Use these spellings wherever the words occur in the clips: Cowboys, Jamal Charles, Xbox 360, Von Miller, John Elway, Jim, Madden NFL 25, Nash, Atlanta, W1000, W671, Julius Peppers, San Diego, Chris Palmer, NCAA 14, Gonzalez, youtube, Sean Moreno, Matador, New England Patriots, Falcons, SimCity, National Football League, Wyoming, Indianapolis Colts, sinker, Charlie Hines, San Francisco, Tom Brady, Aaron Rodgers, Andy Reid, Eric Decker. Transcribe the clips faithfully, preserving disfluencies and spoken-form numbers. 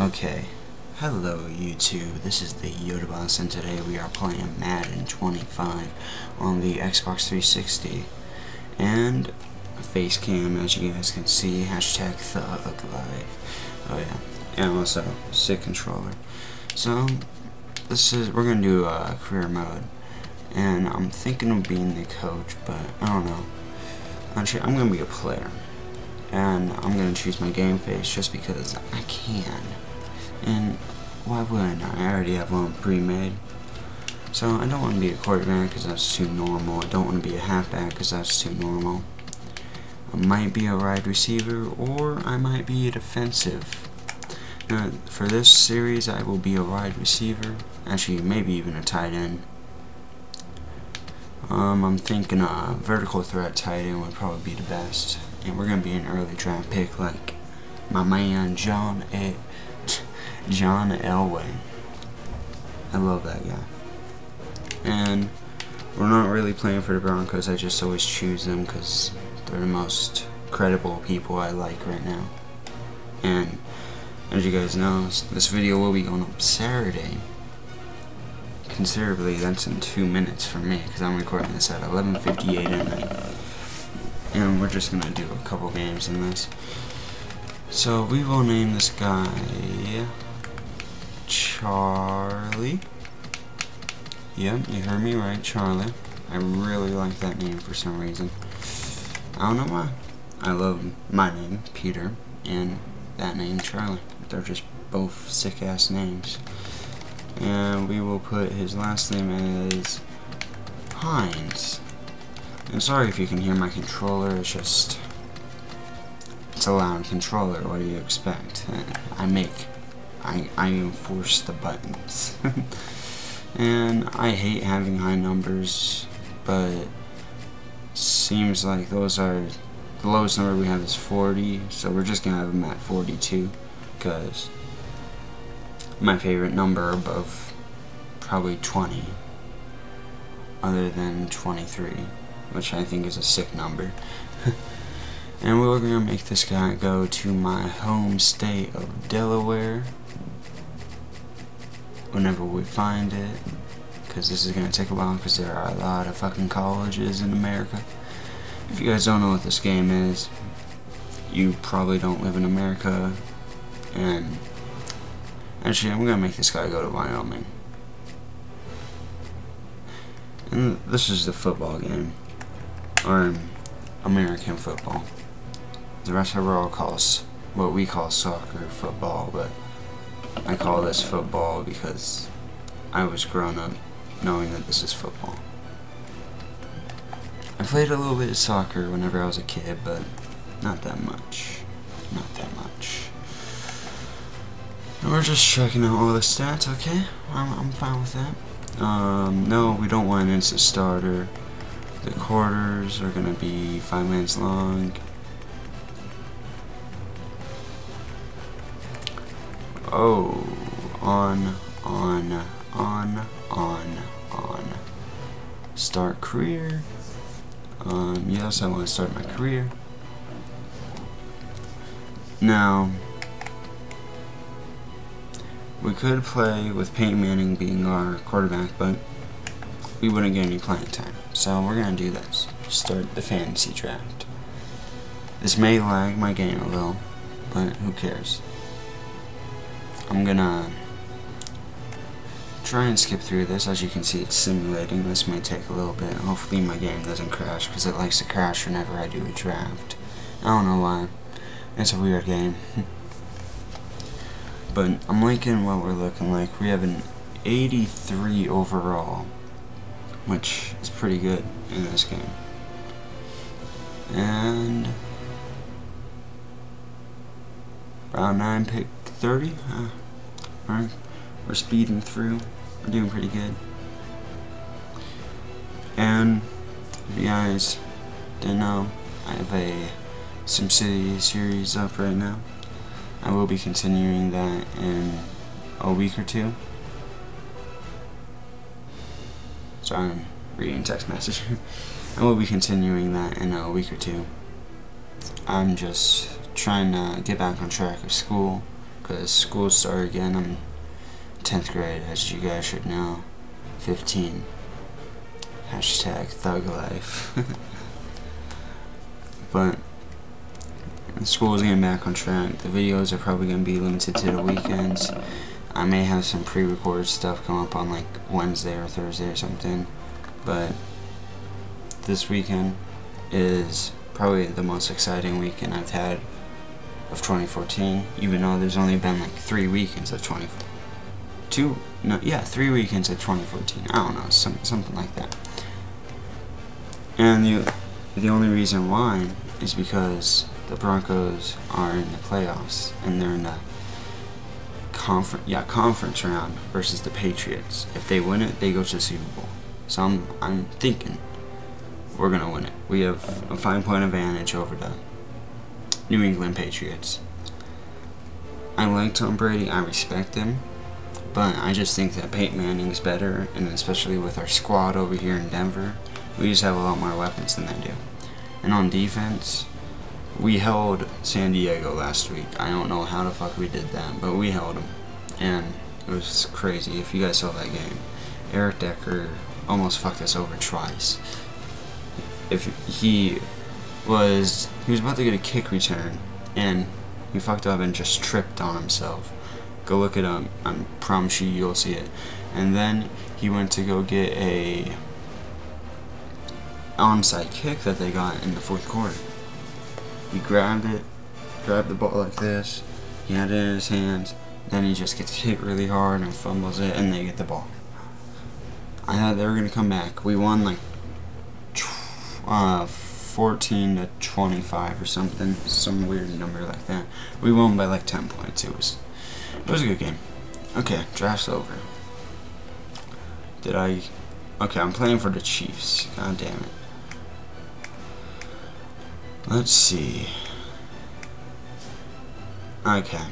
Okay, hello YouTube, this is the TheYodaBoss, and today we are playing Madden twenty-five on the Xbox three sixty, and face cam, as you guys can see, hashtag TheYodaBoss, oh yeah, and also sick controller. So this is, we're gonna do uh, career mode, and I'm thinking of being the coach, but I don't know. Actually, I'm gonna be a player, and I'm gonna choose my game face just because I can. And why wouldn't I? I already have one pre-made. So I don't want to be a quarterback because that's too normal. I don't want to be a halfback because that's too normal. I might be a wide receiver, or I might be a defensive. Now, for this series, I will be a wide receiver. Actually, maybe even a tight end. Um, I'm thinking a vertical threat tight end would probably be the best. And we're going to be an early draft pick like my man John A. John Elway. I love that guy. And we're not really playing for the Broncos. I just always choose them because they're the most credible people I like right now. And as you guys know, this video will be going up Saturday. Considerably, that's in two minutes for me because I'm recording this at eleven fifty-eight at night. And we're just going to do a couple games in this. So we will name this guy Charlie. Yep, you heard me right, Charlie. I really like that name for some reason. I don't know why. I love my name, Peter, and that name, Charlie. They're just both sick-ass names. And we will put his last name as Hines. And sorry if you can hear my controller, it's just... it's a loud controller, what do you expect? I make, I, I enforce the buttons. And I hate having high numbers, but seems like those are, the lowest number we have is forty, so we're just gonna have them at forty-two, because my favorite number above probably twenty, other than twenty-three, which I think is a sick number. And we're going to make this guy go to my home state of Delaware whenever we find it, because this is going to take a while because there are a lot of fucking colleges in America. If you guys don't know what this game is, you probably don't live in America. And actually, I'm going to make this guy go to Wyoming. And this is the football game, or American football. The rest of the world calls what we call soccer football, but I call this football because I was grown up knowing that this is football. I played a little bit of soccer whenever I was a kid, but not that much. Not that much. And we're just checking out all the stats, okay? I'm, I'm fine with that. Um, no, we don't want an instant starter. The quarters are gonna be five minutes long. Oh, on, on, on, on, on. Start career. Um, yes, I want to start my career. Now, we could play with Peyton Manning being our quarterback, but we wouldn't get any playing time. So we're gonna do this. Start the fantasy draft. This may lag my game a little, but who cares? I'm gonna try and skip through this. As you can see, it's simulating. This may take a little bit. Hopefully my game doesn't crash, because it likes to crash whenever I do a draft. I don't know why. It's a weird game. But I'm liking what we're looking like. We have an eighty-three overall, which is pretty good in this game. And round nine, pick thirty. Uh, Alright, we're speeding through. We're doing pretty good. And if you guys didn't know, I have a SimCity series up right now. I will be continuing that in a week or two. So I'm reading text message. I will be continuing that in a week or two. I'm just trying to get back on track of school because school started again. I'm tenth grade, as you guys should know. fifteen. Hashtag thug life. But school's getting back on track. The videos are probably going to be limited to the weekends. I may have some pre-recorded stuff come up on like Wednesday or Thursday or something, but this weekend is probably the most exciting weekend I've had of twenty fourteen, even though there's only been like three weekends of twenty fourteen. Two, no, yeah, three weekends of twenty fourteen. I don't know, some, something like that. And the, the only reason why is because the Broncos are in the playoffs, and they're in the Conference, yeah, conference round versus the Patriots. If they win it, they go to the Super Bowl. So I'm, I'm thinking we're gonna win it. We have a five-point advantage over the New England Patriots. I like Tom Brady. I respect him, but I just think that Peyton Manning's better, and especially with our squad over here in Denver, we just have a lot more weapons than they do. And on defense, we held San Diego last week. I don't know how the fuck we did that, but we held them. And it was crazy if you guys saw that game. Eric Decker almost fucked us over twice. If he was he was about to get a kick return and he fucked up and just tripped on himself. Go look it up. I promise you you'll see it. And then he went to go get a onside kick that they got in the fourth quarter. He grabbed it, grabbed the ball like this, he had it in his hands, then he just gets hit really hard and fumbles it, and they get the ball. I thought they were going to come back. We won like uh, fourteen to twenty-five or something, some weird number like that. We won by like ten points. It was, it was a good game. Okay, draft's over. Did I... Okay, I'm playing for the Chiefs. God damn it. Let's see. Okay,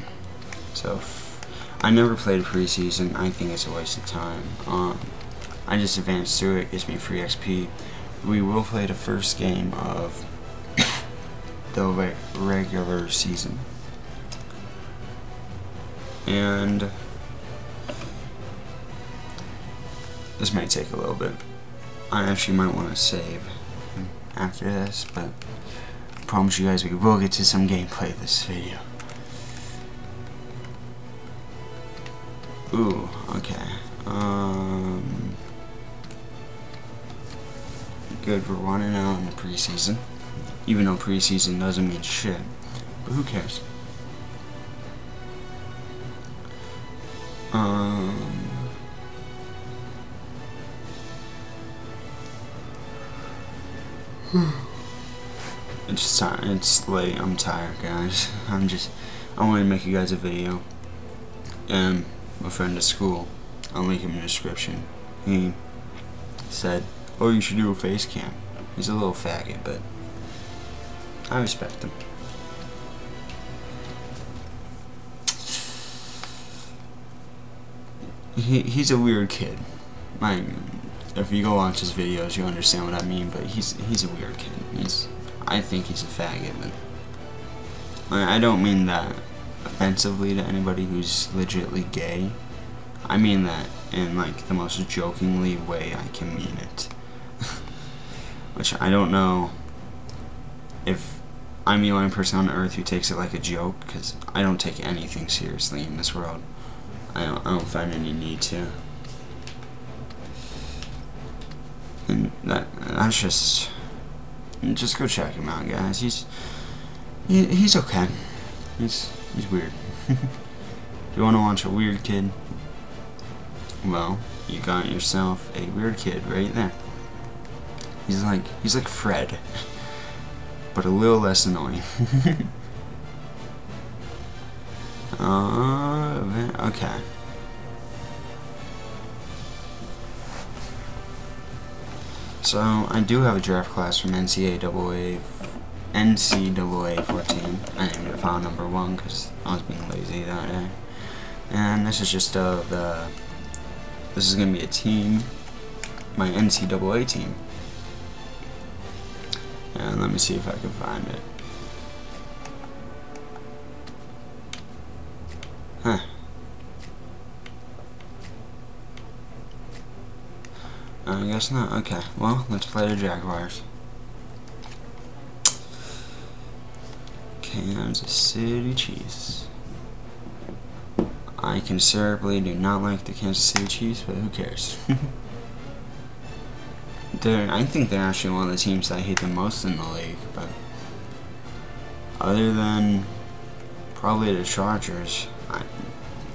so f I never played preseason. I think it's a waste of time. Um, I just advanced through it. Gives me free X P. We will play the first game of the re regular season, and this might take a little bit. I actually might want to save after this, but. I promise you guys we will get to some gameplay this video. Ooh, okay. Um, good, we're one and oh in the preseason. Even though preseason doesn't mean shit. But who cares? Um... Hmm. It's time. It's late. I'm tired, guys. I'm just. I wanted to make you guys a video. And my friend at school, I'll link him in the description. He said, "Oh, you should do a face cam." He's a little faggot, but I respect him. He he's a weird kid. Like, if you go watch his videos, you understand what I mean. But he's he's a weird kid. He's I think he's a faggot, but I don't mean that offensively to anybody who's legitimately gay. I mean that in like the most jokingly way I can mean it. Which I don't know if I'm the only person on earth who takes it like a joke, because I don't take anything seriously in this world. I don't, I don't find any need to. And that that's just... Just go check him out, guys. He's he, he's okay. He's he's weird. If you want to watch a weird kid, well, you got yourself a weird kid right there. He's like he's like Fred, but a little less annoying. uh, okay. So, I do have a draft class from N C A A fourteen. I named it file number one because I was being lazy that day. And this is just uh, the... This is going to be a team. My N C A A team. And let me see if I can find it. Huh. I guess not. Okay, well, let's play the Jaguars. Kansas City Chiefs. I considerably do not like the Kansas City Chiefs, but who cares? They're, I think they're actually one of the teams that I hate the most in the league, but other than probably the Chargers, I,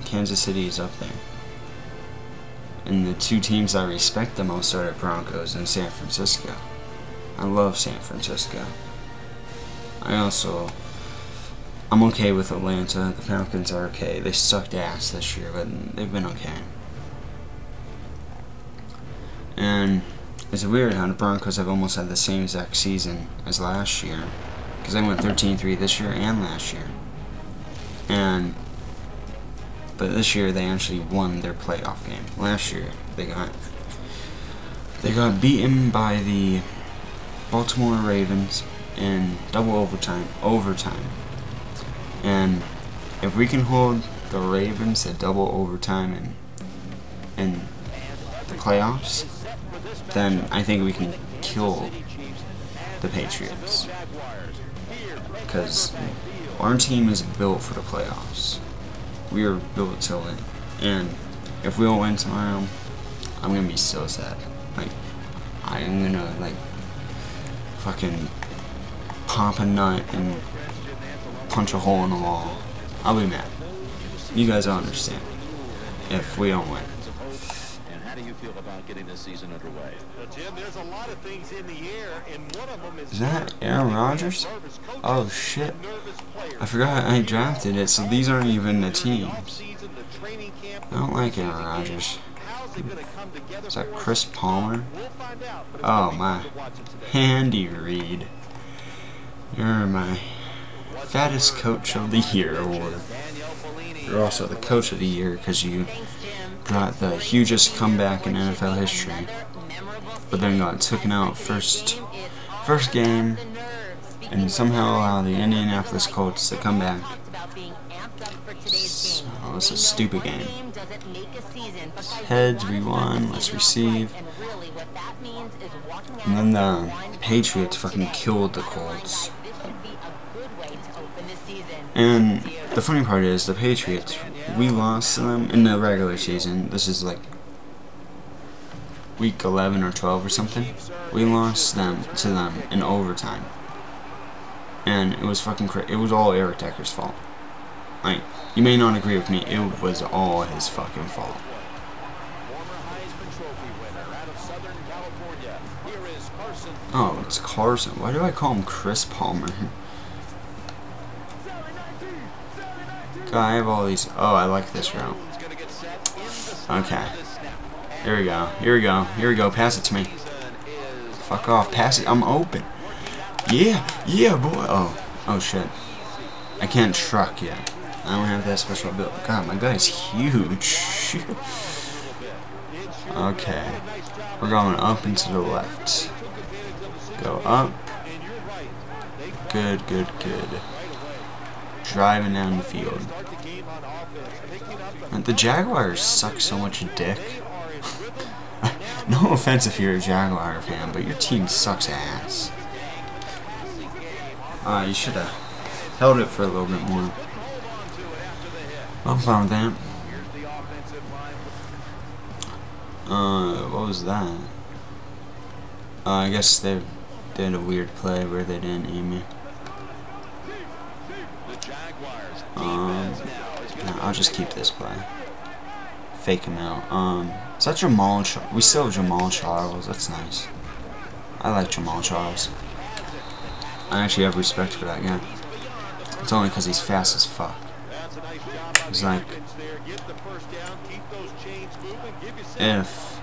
Kansas City is up there. And the two teams I respect the most are the Broncos and San Francisco. I love San Francisco. I also, I'm okay with Atlanta. The Falcons are okay. They sucked ass this year, but they've been okay. And it's weird how the Broncos have almost had the same exact season as last year, because they went thirteen and three this year and last year. And but this year they actually won their playoff game. Last year they got they got beaten by the Baltimore Ravens in double overtime, overtime. And if we can hold the Ravens to double overtime in in the playoffs, then I think we can kill the Patriots, because our team is built for the playoffs. We are built to win, and if we don't win tomorrow, I'm gonna be so sad. Like, I am gonna like fucking pop a nut and punch a hole in the wall. I'll be mad. You guys don't understand if we don't win. About getting this season underway. Well, Jim, there's a lot of things in the air, and one of them is, is that Aaron Rodgers? Oh shit! I forgot I drafted it, so these aren't even the teams. I don't like Aaron Rodgers. Is that Chris Palmer? Oh my, Andy Reid. You're my fattest coach of the year award. You're also the coach of the year because you brought the hugest comeback in N F L history, but then got taken out first first game and somehow allowed the Indianapolis Colts to come back. So it was a stupid game. Heads, we won, let's receive. And then the Patriots fucking killed the Colts. And the funny part is, the Patriots, we lost to them in the regular season. This is like week eleven or twelve or something. We lost them to them in overtime. And it was fucking crazy. It was all Eric Decker's fault. Like, you may not agree with me, it was all his fucking fault. Oh, it's Carson. Why do I call him Chris Palmer? I have all these. Oh, I like this route. Okay. Here we go. Here we go. Here we go. Pass it to me. Fuck off. Pass it. I'm open. Yeah. Yeah, boy. Oh. Oh, shit. I can't truck yet. I don't have that special build. God, my guy's huge. Okay. We're going up and to the left. Go up. Good, good, good. Driving down the field. And the Jaguars suck so much dick. No offense if you're a Jaguar fan, but your team sucks ass. Ah, uh, you should have held it for a little bit more. I'm fine with that. Uh, what was that? Uh, I guess they did a weird play where they didn't aim me. Um, no, I'll just keep this play. Fake him out. Um, is that Jamal Charles? We still have Jamal Charles. That's nice. I like Jamal Charles. I actually have respect for that guy. It's only because he's fast as fuck. It's like, if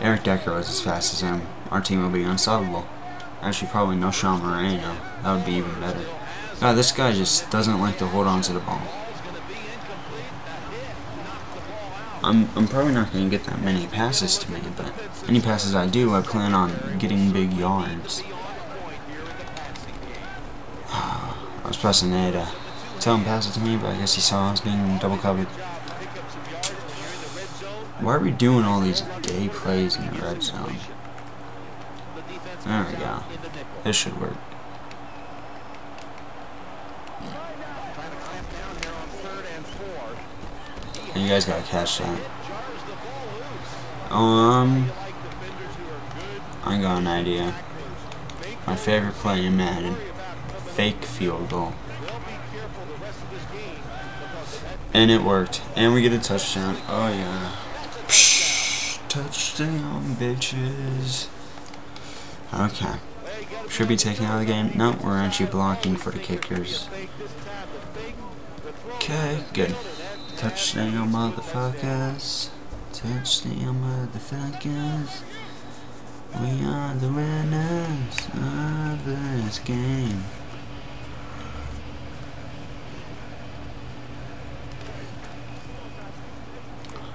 Eric Decker was as fast as him, our team would be unstoppable. Actually, probably no Sean Moreno. That would be even better. God, this guy just doesn't like to hold on to the ball. I'm, I'm probably not going to get that many passes to me, but any passes I do, I plan on getting big yards. I was pressing A to tell him to pass it to me, but I guess he saw us being double covered. Why are we doing all these gay plays in the red zone? There we go. This should work. And you guys gotta catch that. Um, I got an idea. My favorite play in Madden, fake field goal. And it worked. And we get a touchdown. Oh yeah. Psh, touchdown, bitches. Okay. Should be taken out of the game. No, we're actually blocking for the kickers. Okay, good. Touchdown, motherfuckers. Touchdown, motherfuckers. We are the winners of this game.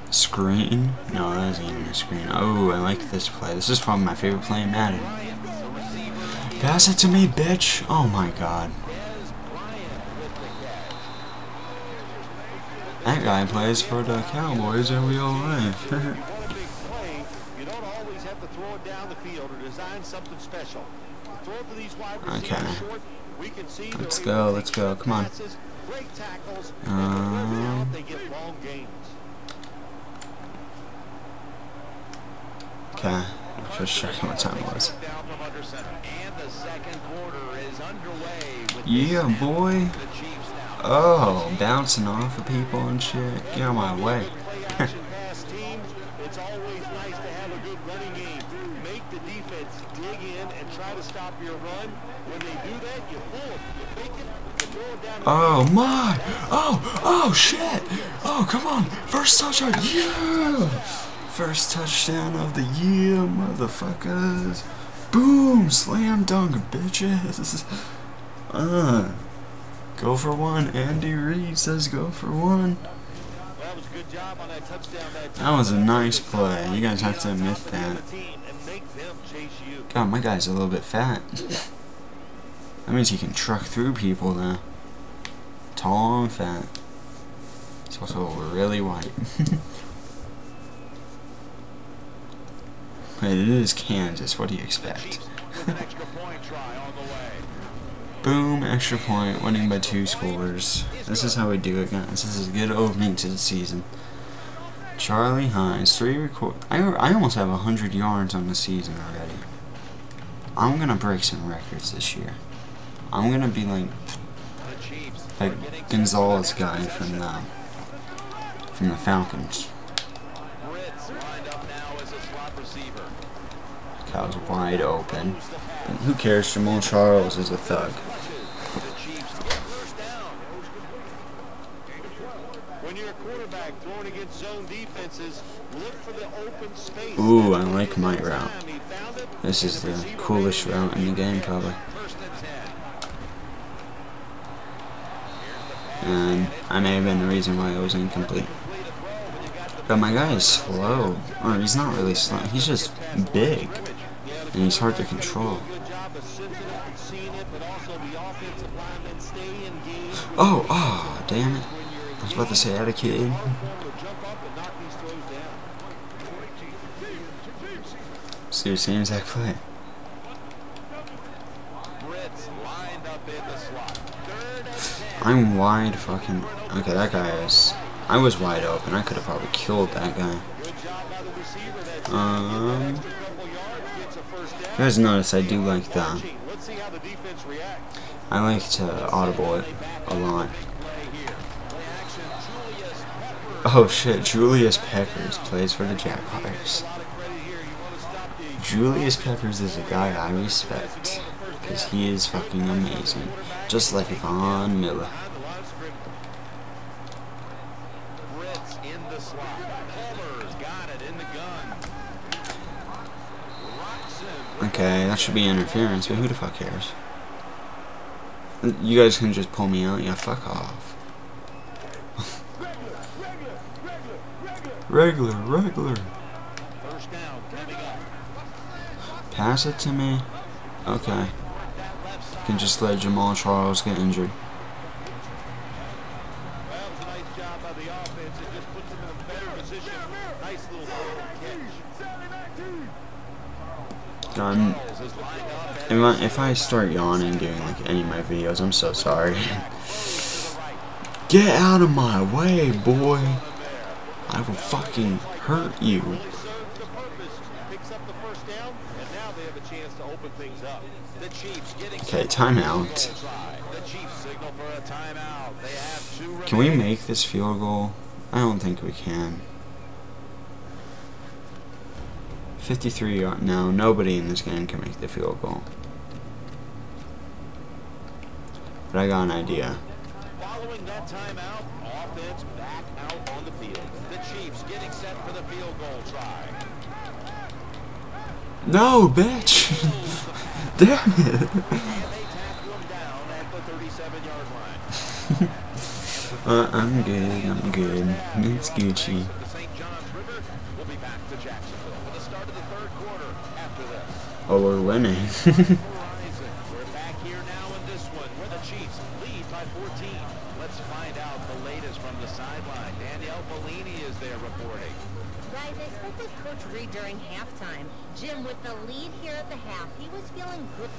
Screen? No, that isn't even a screen. Oh, I like this play. This is probably my favorite play in Madden. Pass it to me, bitch! Oh my god. That guy plays for the Cowboys and we all live. Okay. Let's go, let's go. Come on. Um, okay. Just checking what time it was. Yeah, boy. Oh, bouncing off of people and shit. Get out of my way. Oh my! Oh! Oh shit! Oh come on! First touchdown! Yeah! First touchdown of the year, motherfuckers! Boom! Slam dunk, bitches! Uh, go for one. Andy Reid says go for one. That was a nice play. You guys have to admit that. God, my guy's a little bit fat. That means he can truck through people now. Tall and fat. He's also really white. But it is Kansas, what do you expect? Boom, extra point, winning by two scores. This is how we do it, guys. This is a good opening to the season. Charlie Hines, three record. I, I almost have one hundred yards on the season already. I'm gonna break some records this year. I'm gonna be like like Gonzalez guy from the from the Falcons. That was wide open. But who cares? Jamal Charles is a thug. Ooh, I like my route. This is the coolest route in the game, probably. And I may have been the reason why it was incomplete. But my guy is slow. Or he's not really slow. He's just big. And he's hard to control. Oh, oh, damn it. I was about to say, out of kid. Seriously, as that play. I'm wide fucking. Okay, that guy is. I was wide open. I could have probably killed that guy. Um. You guys notice I do like that. I like to audible it a lot. Oh shit, Julius Peppers plays for the Jaguars. Julius Peppers is a guy I respect. Because he is fucking amazing. Just like Von Miller. Okay, that should be interference, but who the fuck cares? You guys can just pull me out, yeah, fuck off. Regular, regular. Pass it to me. Okay. You can just let Jamal Charles get injured. Nice little catch. Um, if I start yawning during like any of my videos, I'm so sorry. Get out of my way, boy. I will fucking hurt you. Okay, timeout. Can we make this field goal? I don't think we can. fifty-three yards. No, nobody in this game can make the field goal. But I got an idea. Following that timeout, offense back out on the field. The Chiefs getting set for the field goal try. No, bitch! Damn it! uh, I'm good, I'm good. It's Gucci. Oh, we're winning. We're back here now in this one, where the Chiefs lead by fourteen. Let's find out the latest from the sideline. Danielle Bellini is there reporting. Guys, I spoke with Coach Reid during halftime. Jim with the lead here at the half. He was feeling good.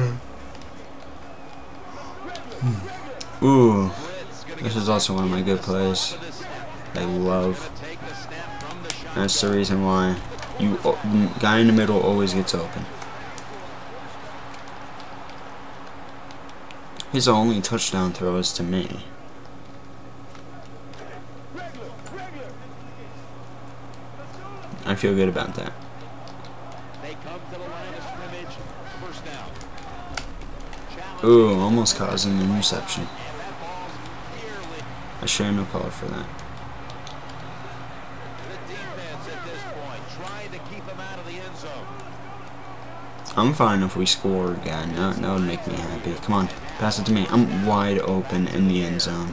Hmm. Ooh, this is also one of my good plays. I love. That's the reason why you guy in the middle always gets open. His only touchdown throw is to me. I feel good about that. Ooh, almost caused an interception. I shouldn't have called for that. I'm fine if we score, guy. No, that would make me happy. Come on, pass it to me. I'm wide open in the end zone.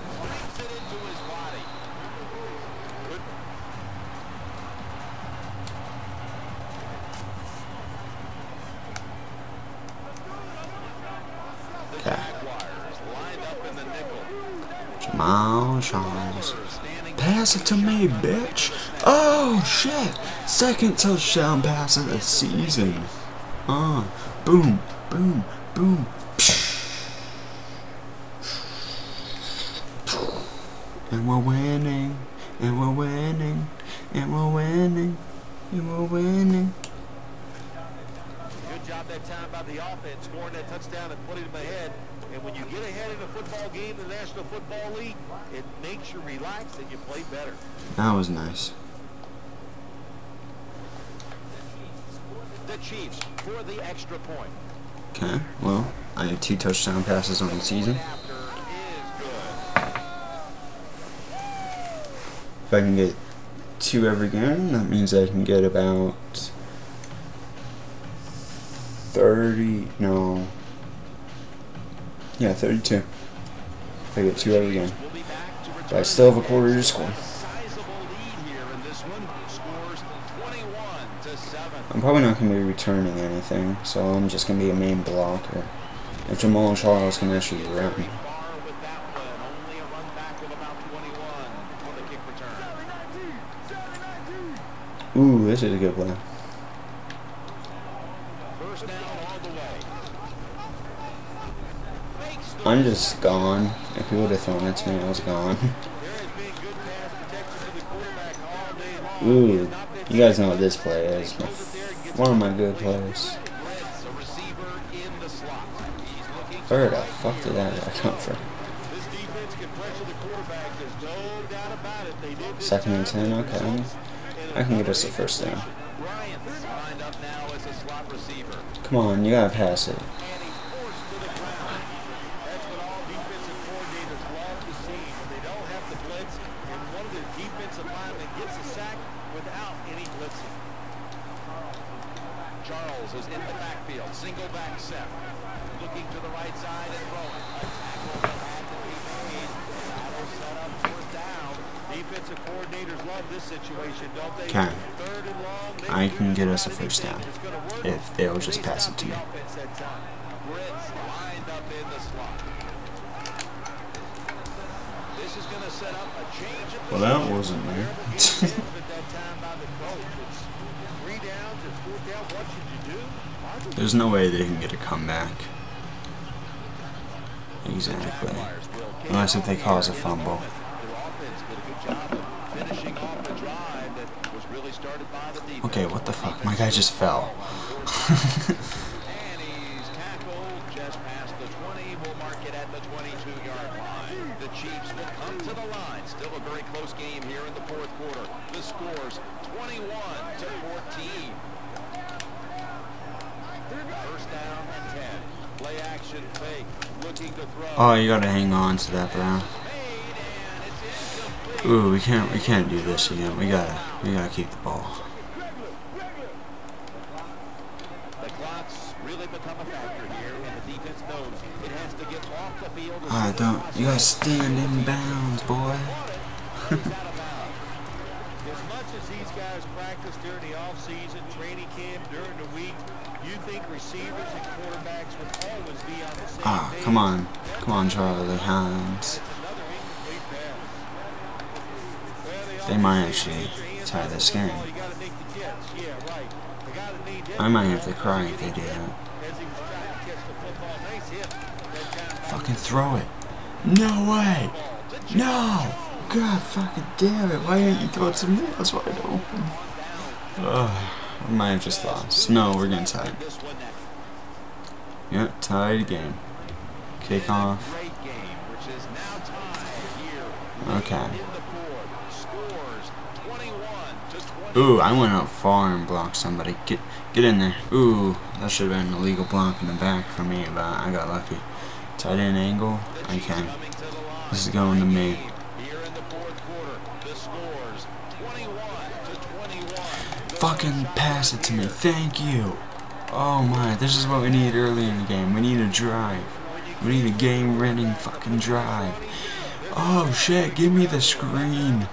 Jamal Charles. Pass it to me, bitch. Oh, shit. Second touchdown pass of the season. Ah, uh, boom, boom, boom. And we're winning. And we're winning. And we're winning. And we're winning. Good job that time by the offense, scoring that touchdown and putting him ahead. And when you get ahead in a football game in the National Football League, it makes you relax and you play better. That was nice. The Chiefs for the extra point. Okay, well, I had two touchdown passes on the season. If I can get two every game, that means I can get about thirty, no... yeah, thirty-two. If I get two out of the game. But I still have a quarter to score. I'm probably not going to be returning anything, so I'm just going to be a main blocker. If Jamal Charles can actually get around me. Ooh, this is a good play. I'm just gone. If he would have thrown it to me, I was gone. Ooh, you guys know what this play is. One of my good plays. Where the fuck did that come from? Second and ten, okay. I can get us the first down. Come on, you gotta pass it. Okay. I can get us a first down if they'll just pass it to me. Well, that wasn't me. There's no way they can get a comeback. Exactly. Unless if they cause a fumble. Okay, what the fuck? My guy just fell. Oh, you gotta hang on to that, bro. Ooh, we can't, we can't do this again. We gotta, we gotta keep the ball. I don't. You gotta stand in bounds, boy. As much as these guys practice during the off-season, training camp, during the week, you think receivers and quarterbacks would always be on the same page? Ah, come on. Come on, Charlie Hines. They might actually tie this game. I might have to cry if they do that. Fucking throw it. No way! No! God fucking damn it, why didn't you throw it to me? That's wide open. Ugh, I might have just lost. No, we're getting tied. Yep, tied again. Kick off. Okay. Ooh, I went out far and blocked somebody. Get get in there. Ooh, that should have been an illegal block in the back for me, but I got lucky. Tight end angle? Okay. This is going to me. Fucking pass it to me. Thank you. Oh my, this is what we need early in the game. We need a drive. We need a game-winning fucking drive. Oh shit, give me the screen.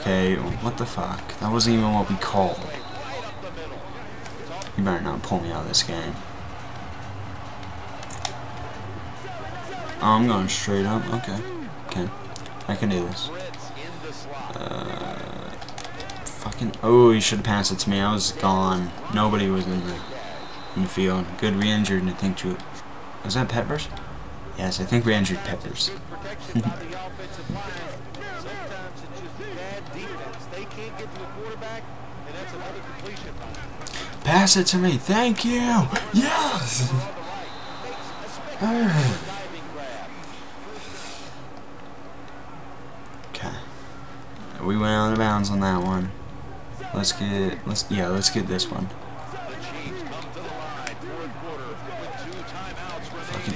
Okay, what the fuck? That wasn't even what we called. You better not pull me out of this game. Oh, I'm going straight up. Okay. Okay. I can do this. Uh... Fucking, oh, he should have passed it to me. I was gone. Nobody was in the, in the field. Good, we injured, I think. Ju was that Peppers? Yes, I think we injured Peppers. Pass it to me. Thank you. Yes. Okay. We went out of bounds on that one. Let's get, let's, yeah, let's get this one. Fucking.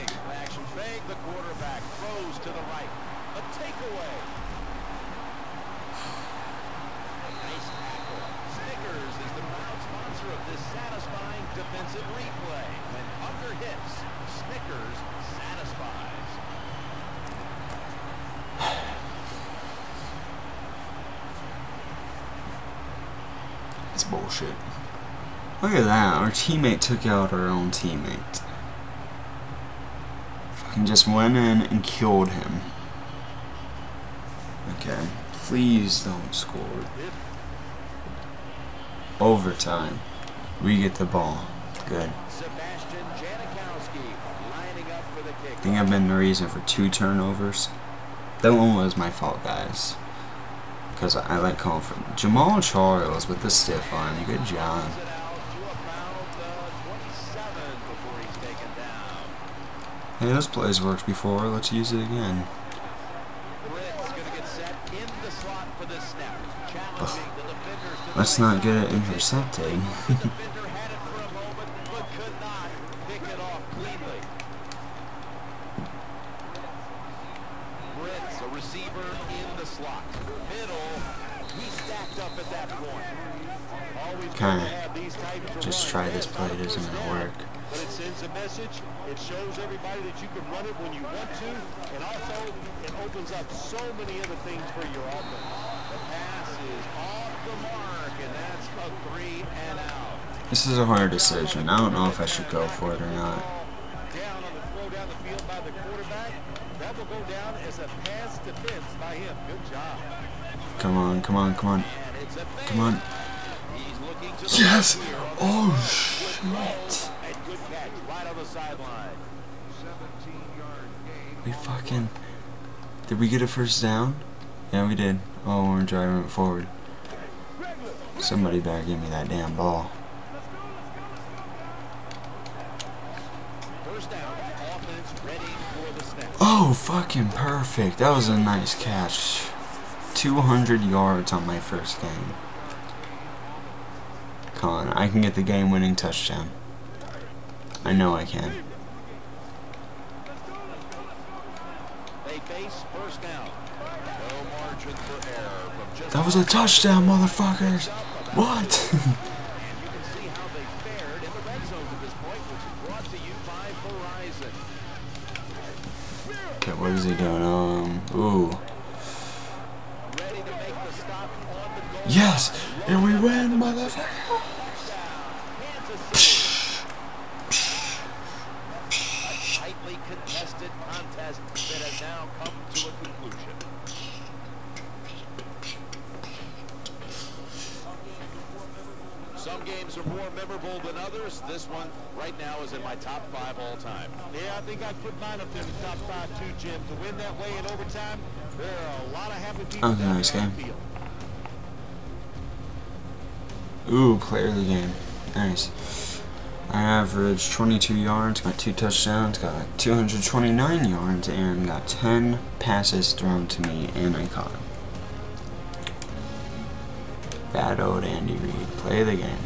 Bullshit. Look at that. Our teammate took out our own teammate. Fucking just went in and killed him. Okay. Please don't score. Overtime. We get the ball. Good. I think I've been the reason for two turnovers. That one was my fault, guys. Because I like calling for Jamal Charles with the stiff arm. Good job. Hey, this play's worked before. Let's use it again. Ugh. Let's not get it intercepted. Okay, just try this play, it isn't going to work. but it sends a message. It shows everybody that you can run it when you want to, and also it opens up so many other things for your offense. The pass is off the mark, and that's a three and out. This is a hard decision. I don't know if I should go for it or not. Down on the throw down the field by the quarterback. That will go down as a pass defense by him. Good job. Come on, come on, come on. Come on. Yes! Oh, shit. We fucking... Did we get a first down? Yeah, we did. Oh, we're driving it forward. Somebody better give me that damn ball. Oh, fucking perfect. That was a nice catch. two hundred yards on my first game. Come on, I can get the game-winning touchdown. I know I can. That was a touchdown, motherfuckers! What? Okay, what is he doing? Um, ooh. Yes! And we win, motherfucker! Contested contest that has now come to a conclusion. Some games are more memorable than others. This one right now is in my top five all time. Yeah, I think I'd put mine up there in the top five too, Jim. To win that way in overtime, there are a lot of happy people. Okay, nice game. Ooh, player of the game. Nice. I averaged twenty-two yards, got two touchdowns, got two hundred twenty-nine yards, and got ten passes thrown to me, and I caught them. Bad old Andy Reid. Play the game.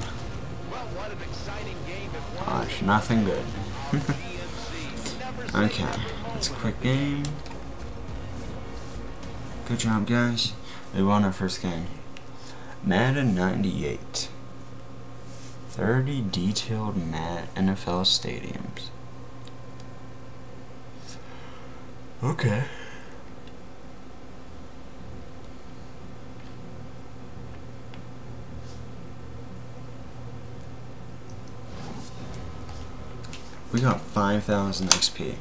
Gosh, nothing good. Okay, it's a quick game. Good job, guys. We won our first game. Madden ninety-eight. thirty detailed Madden N F L stadiums. Okay. We got five thousand X P.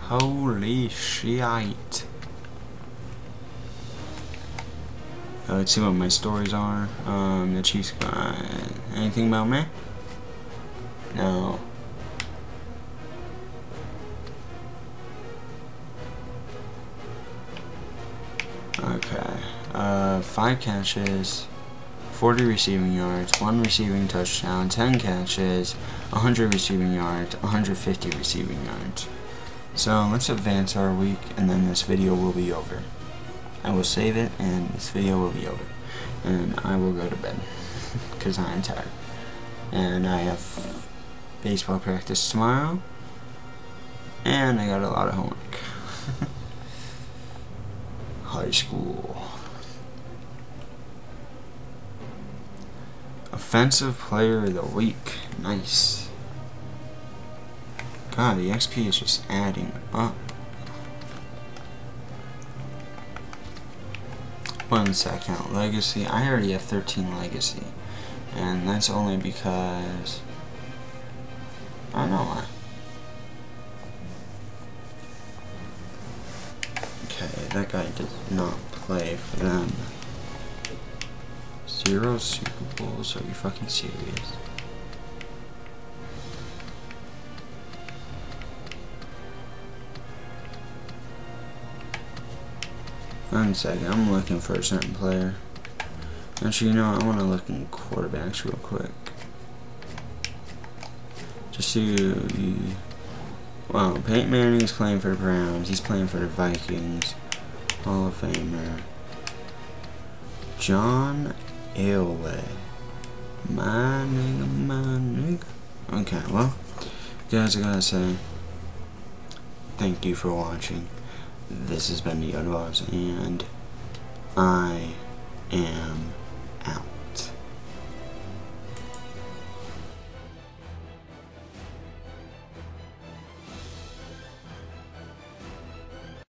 Holy shit. Uh, let's see what my stories are. Um, the Chiefs got anything about me? No. Okay. Uh, five catches, forty receiving yards, one receiving touchdown, ten catches, a hundred receiving yards, one hundred fifty receiving yards. So let's advance our week, and then this video will be over. I will save it, and this video will be over, and I will go to bed because I am tired, and I have baseball practice tomorrow, and I got a lot of homework. High school. Offensive player of the week. Nice. God, the X P is just adding up. One second, legacy. I already have thirteen legacy, and that's only because I don't know why. Okay, that guy did not play for them. Zero Super Bowls. Are you fucking serious? One second, I'm looking for a certain player. Actually, you know what? I want to look in quarterbacks real quick. Just to... Wow, Peyton Manning's playing for the Browns. He's playing for the Vikings. Hall of Famer. John Elway. My nigga, my nigga. Okay, well, guys, I gotta say, thank you for watching. This has been TheYodaBoss, and I am...